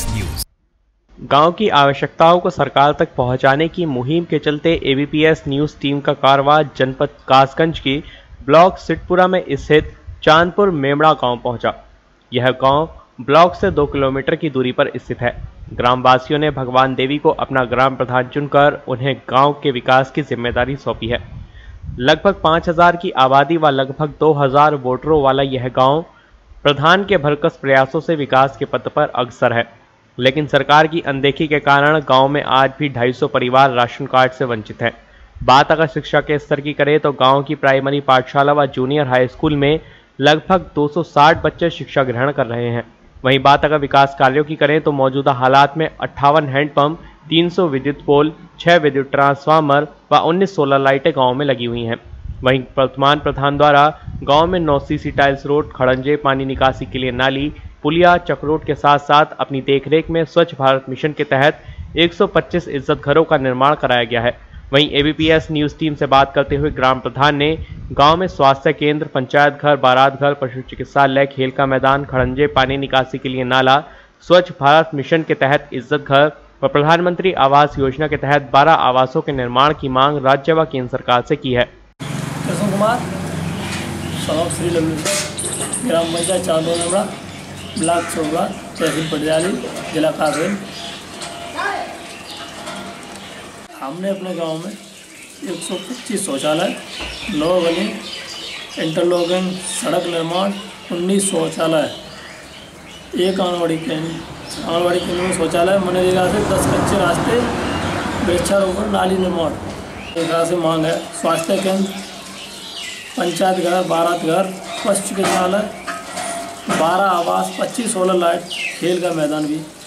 ABPS news. गांव की आवश्यकताओं को सरकार तक पहुंचाने की मुहिम के चलते एबीपीएस न्यूज टीम का कारवां जनपद कासगंज की ब्लॉक सिढपुरा में स्थित चांदपुर मेमड़ा गांव पहुंचा। यह गांव ब्लॉक से 2 किलोमीटर की दूरी पर स्थित है। ग्रामवासियों ने भगवान देवी को अपना ग्राम प्रधान चुनकर उन्हें गाँव के विकास की जिम्मेदारी सौंपी है। लगभग 5000 की आबादी व लगभग 2000 वोटरों वाला यह गांव प्रधान के भरकस प्रयासों से विकास के पथ पर अग्रसर है, लेकिन सरकार की अनदेखी के कारण गांव में आज भी 250 परिवार राशन कार्ड से वंचित हैं। बात अगर शिक्षा के स्तर की करें तो गांव की प्राइमरी पाठशाला व जूनियर हाई स्कूल में लगभग 260 बच्चे शिक्षा ग्रहण कर रहे हैं। वहीं बात अगर विकास कार्यों की करें तो मौजूदा हालात में 58 हैंडपंप, 300 विद्युत पोल, 6 विद्युत ट्रांसफार्मर व 19 सोलर लाइटें गांव में लगी हुई हैं। वहीं वर्तमान प्रधान द्वारा गांव में 9 सीसी टाइल्स रोड, खड़ंजे, पानी निकासी के लिए नाली, पुलिया, चक्रोड के साथ साथ अपनी देखरेख में स्वच्छ भारत मिशन के तहत 125 इज्जत घरों का निर्माण कराया गया है। वहीं एबीपीएस न्यूज टीम से बात करते हुए ग्राम प्रधान ने गांव में स्वास्थ्य केंद्र, पंचायत घर, बारात घर, पशु चिकित्सालय, खेल का मैदान, खड़ंजे, पानी निकासी के लिए नाला, स्वच्छ भारत मिशन के तहत इज्जत घर व प्रधानमंत्री आवास योजना के तहत 12 आवासों के निर्माण की मांग राज्य व केंद्र सरकार से की है। कृष्ण कुमार, ग्राम पंचायत चांदपुर मेमड़ा, ब्लॉक सिढपुरा, तहसील पंडियाली, जिला कासगंज। हमने अपने गांव में 125 शौचालय, 9 गली, इंटरलॉकिंग सड़क निर्माण, 19 शौचालय, 1 आंगनबाड़ी केंद्र में शौचालय, मनरेगा से 10 कच्चे रास्ते, वृक्षारोपण, नाली निर्माण। सरकार से मांग है स्वास्थ्य केंद्र, पंचायत घर, बारात घर, पशु चिकित्सालय, 12 आवास, 25 सोलर लाइट, खेल का मैदान भी।